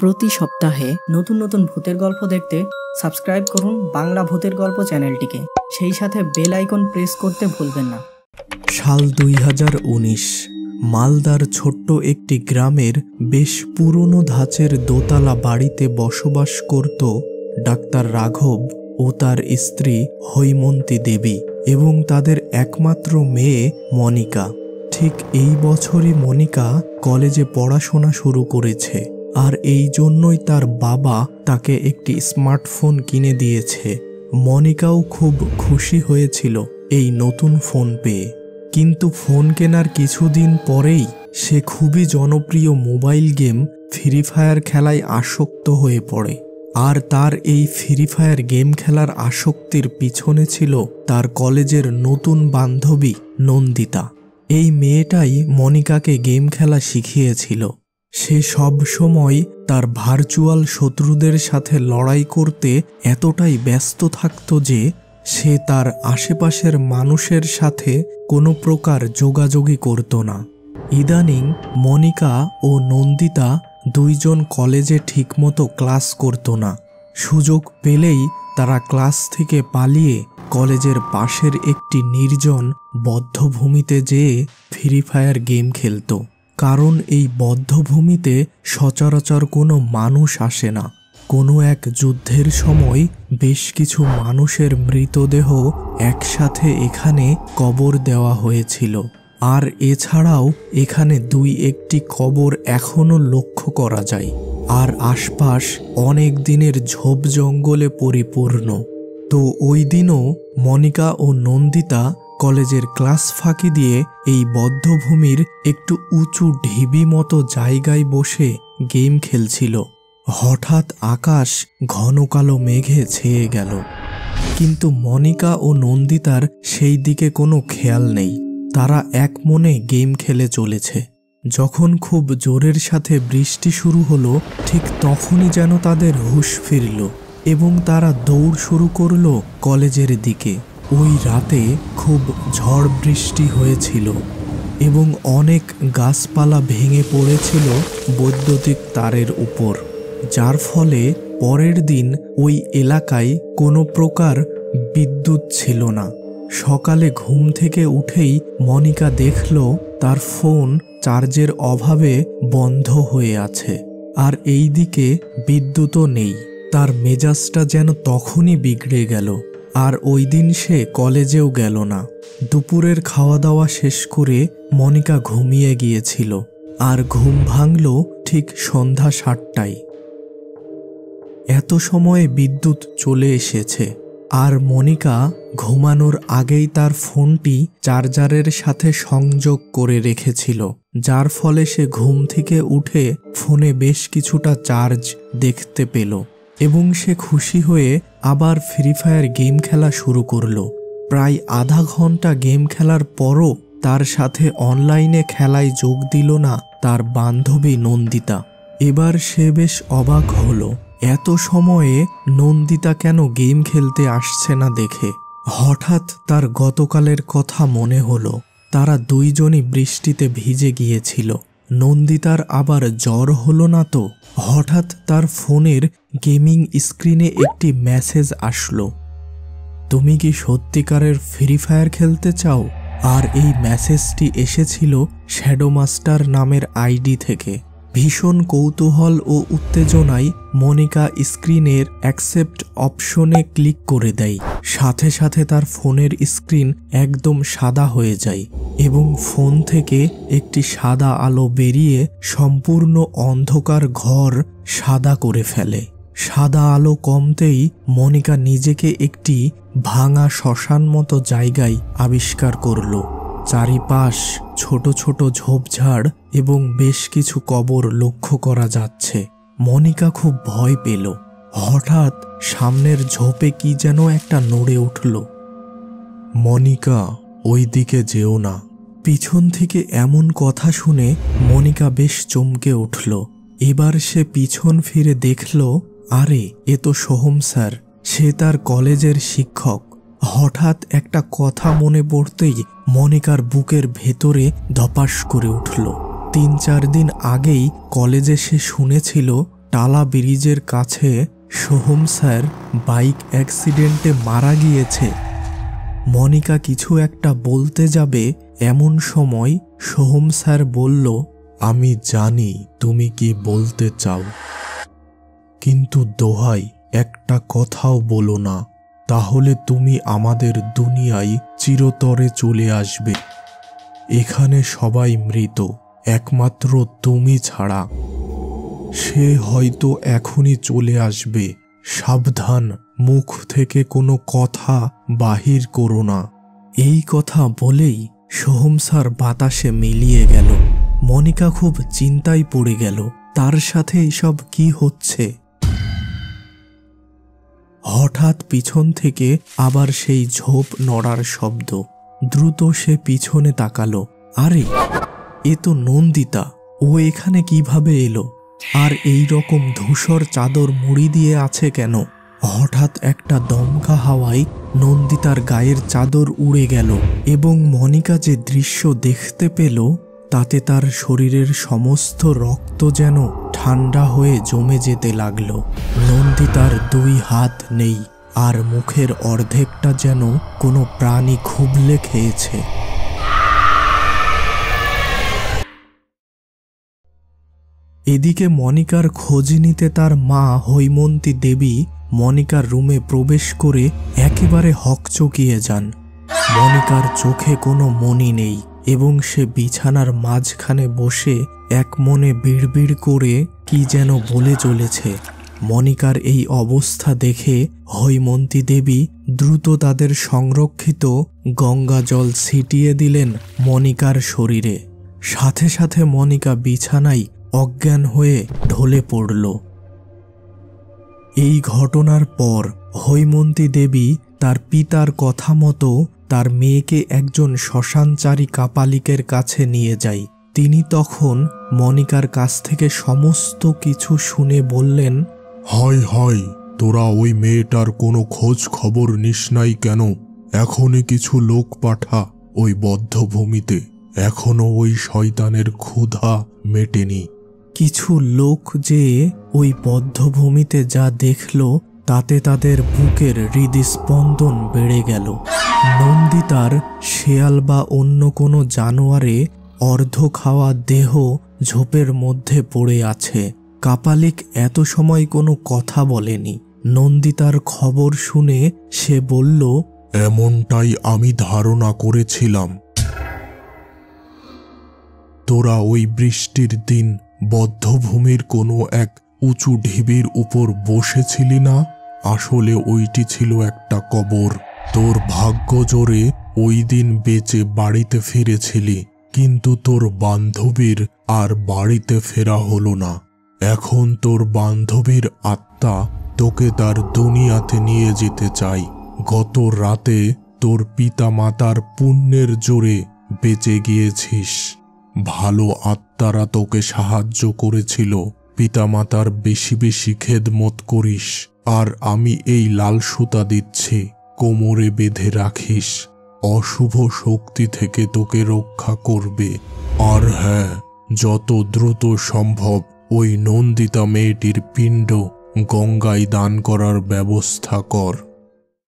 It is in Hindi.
प्रति सप्ताहे नतून नतून भूतेर गल्प देखते सबस्क्राइब करुन बांगला भूतेर गल्प चैनलटिके सेई साथे बेल आइकन प्रेस करते भूलबेन ना। साल 2019 मालदार छोट्ट एकटी ग्रामेर बेश पुरोनो धाचेर दोतला बाड़ीते बसबास करत डाक्तार राघव ओ तार स्त्री हैमंती देवी एवं तादेर एकमात्र मेये मनिका। ठीक एई बछोरई मनिका कलेजे पढ़ाशोना शुरू करेछे और एई जोन्नोई तार बाबा ताके एकटी स्मार्टफोन किने दिएछे। मनिकाओ खूब खुशी होयेछिलो एई नतून फोन पेये, किन्तु फोन केनार किछुदिन परेई से खूबी जनप्रिय मोबाइल गेम फ्री फायर खेलाय आसक्त होये पड़े। और तार एई फ्री फायर गेम खेलार आसक्तिर पिछने छिलो तार कलेजेर नतून बान्धवी नंदिता। एई मेयेटाई मनिकाके गेम खेला शिखिएछिलो। से सब समय तार भार्चुअल शत्रुदेर साथे लड़ाई करते एतटाई व्यस्त थाकतो जे से तार आशेपाशेर मानुषेर साथे कोनो प्रकार जोगाजोगी करतो ना। इदानीं मनिका ओ नंदिता दुइजन कलेजे ठीकमतो क्लास करतो ना। सुयोग पेलेई तारा क्लास थेके पालिये कलेजेर पाशेर एकटी निर्जन बद्धभूमिते जेये फ्री फायर गेम खेलतो, कारण एई बद्धभूमिते सचराचर कोनो मानुष आसे ना। कोनो एक युद्धेर समय बेश किछु मानुषेर मृतदेह एकसाथे एखाने कबर देवा होयेछिलो। आर एछाड़ाओ एखाने दुई एकटी कबर एखोनो लक्ष्य करा जाय। आर आशपाश अनेक दिनेर झोप जंगले परिपूर्ण। तो ओई दिनो मनिका ओ नंदिता कलेजेर क्लास फाँकी दिए एई बद्धभूमिर एकटू उचू ढिबी मतो जायगाय बसे गेम खेलछिलो। हठात् आकाश घन कालो मेघे छेये गेल, किन्तु मनिका ओ नंदितार सेई दिके कोनो खेयाल नेई। तारा एक मने गेम खेले चलेछे। जखन खूब जोरेर साथे बृष्टि शुरू हलो ठीक तखोनी जेन तादेर हुश फिरलो एबं तारा दौड़ शुरू करलो कलेजेर दिके। ओई राते खूब झड़ बृष्टि होयेछिलो एबं अनेक गाछपाला भेंगे पड़ेछिलो बैद्युतिक तारेर उपर, जार फले परेर दिन ओई एलाकाय कोनो प्रकार विद्युत छिलो ना। सकाले घुम थेके उठेई मनिका देखलो तार फोन चार्जेर अभावे बंध होये आछे आर एइदिके विद्युतो नेई। तार मेजाजटा जेन तखोनी बिगड़े गेलो। और ओई दिन से कलेजेओ गेलो ना। दुपुरेर खावा दावा शेष करे मनिका घुमिये गियेछिलो और घुम भांगलो ठीक सन्ध्या 7टाय। एतो समय विद्युत चले एसेछे और मनिका घुमानोर आगेई तार फोनटी चार्जारेर साथे संयोग करे रेखेछिलो, जार फले से घुम थेके उठे फोने बेश किछुटा चार्ज देखते पेलो एबं से खुशी हुए आबार फ्री फायर गेम खेला शुरू करलो। प्राय आधा घंटा गेम खेलार परो तार साथे अनलाइने खेलाय जोग दिलो ना तार बान्धवी नंदिता। एबार से बेश अबाक हलो एतो समये नंदिता केन गेम खेलते आसछे ना देखे। हठात् तार गतकालेर कथा मने हलो। तारा दुइजोनी बृष्टिते भिजे गियेछिलो। नंदितार आबार ज्वर हलो ना तो। हठात् तार फोनेर गेमिंग स्क्रिने एकटी मैसेज आसलो, तुमी कि सत्यिकारेर फ्री फायर खेलते चाओ? और एई मैसेजटी एसेछिलो शैडो मास्टर नामेर आईडी थेके। भीषण कौतूहल ओ उत्तेजनाय मनिका स्क्रिनेर एक्सेप्ट अपशने क्लिक करे देय। साथे साथे तार फोनेर स्क्रीन एकदम सादा हये जाय एबं फोन थेके एकटी सादा आलो बेरिये सम्पूर्ण अंधकार घर सादा करे फेले। सादा आलो कमतेई मनिका निजेके एकटी भांगा शशान मतो जायगाय आविष्कार करलो। चारिपाश छोटो छोटो झोपझाड़ एबं बेश किछु कबर लक्ष्य करा जाच्छे। मनिका खूब भय पेल। हठात् सामनेर झोपे कि जेन एकटा नड़े उठल। मनिका ओई दिके जेओ ना। पिछन थेके एमन कथा शुने मनिका बेश चमके उठल। एबार से पिछन फिरे देखल, आरे ए तो सोहम सर, से तार कलेजेर शिक्षक। हठात् एक कथा मने पड़ते ही मनिकार बुकेर भेतरे धपास करे उठल। 3-4 दिन आगेई कलेजे से शुनेछिलो टाला ब्रिजेर काछे सोहम सर बाइक एक्सिडेंटे मारा गियेछे। मनिका किछु एकटा बोलते जाबे एमन समय सोहम सर बोल्लो, आमी जानी तुमी कि बोलते चाओ, किन्तु दोहाई एकटा कोथाओ बोलो ना, ताहोले तुमी आमादेर दुनियाय चिरतरे चले आसबे। एखाने सबाई मृत, एकमात्र तुमी छाड़ा। से हयतो एखुनी चले आसबे, साबधान, मुख थेके कोनो कथा बाहिर कोरो ना। एई कथा बोलेई सोहम सर बातासे मिलिए गेल। मनिका खूब चिंताय पड़े गेल, तार साथे एसब कि होच्छे। हठात् पिछन थेके आबार सेई झोप नड़ार शब्द। द्रुत से पिछने ताकालो, आरे ए तो नंदिता, ओ एखाने किभाबे एलो आर एई रकम धूसर चादर मुड़ी दिए आछे केन। हठात् एकटा दमका हावाय नंदितार गायेर चादर उड़े गेल एबं मनिका जे दृश्य देखते पेल ताते तार शरीरेर समस्त रक्त जेन ठांडा हुए जमे जेते लागलो। नंदितार दुई हाथ नेई आर मुखेर अर्धेकटा जेन कोनो प्राणी खुबले खेयेछे। एदिके मनिकार खोज निते तार मा हैमंती देवी मनिकार रूमे प्रवेश करे एकेबारे हकचकिये जान। मनिकार चोखे कोनो मणि नेई एबं से बिछानार माझखाने बसे एक मने बिड़बिड़ करे कि जेन बोले चलेछे। मनिकार एई अवस्था देखे हैमंती देवी द्रुत तादेर संरक्षित गंगा जल छिटिये दिलेन मनिकार शरीरे। साथे साथे मनिका बिछानाय अज्ञान हुए ढले पड़ल। एई घटनार पर हैमंती देवी तार पितार कथा मतो तार मेयेके एकजन शशानचारी कापालिकेर काछे निये जाय। तिनी तखन मनिकार काछ थेके समस्त किछु शुने बोलेन, हाय हाय तोरा ओई मेयेटार कोनो खोज खबर निस नाई केन? एखोनी किछु लोक पाठा ओई बद्धभूमिते, एखोनो ओई शयतानेर क्षुधा मेटेनी। किछु लोक जे ओई बद्धभूमिते जा देखलो ताते तादेर बुकेर हृदस्पंदन बेड़े गेल। नंदितार शेयाल बा अन्य कोनो जानोयारे अर्ध खावा देह झोपेर मध्य पड़े आछे। कापालिक एत समय कोनो कथा बोलेनी। नंदितार खबर शुने से बोल्ल, एमनटाई आमी धारणा करेछिलाम। तोरा ओई बृष्टिर दिन बद्धभूमिर कोनो एक उचू ढिबिर ऊपर बसेछिली ना? आसले ओइटी छिलो एकटा कबर। तोर भाग्य जोरे ओई दिन बेचे बाड़ीते फिरेछिली, किन्तु तोर बान्धबीर आर बाड़ीते फेरा हलो ना। एखोन तोर बान्धबीर आत्मा तोके तार दुनियाते निये जेते चाय। गत राते तोर पिता मातार पुण्येर जोरे बेचे गियेछिस। भालो आत्मारा तोके साहाज्य करेछिलो। पितामातार बेशी बेशी खेदमत करिस, आर आमी एई लाल सूता दिच्छी, कोमरे बेधे राखिस। अशुभ शक्ति थेके तोके रक्षा करबे। आर हाँ, जत द्रुत सम्भव ओई नंदिता मेयेटिर पिंड गंगाय दान करार व्यवस्था कर।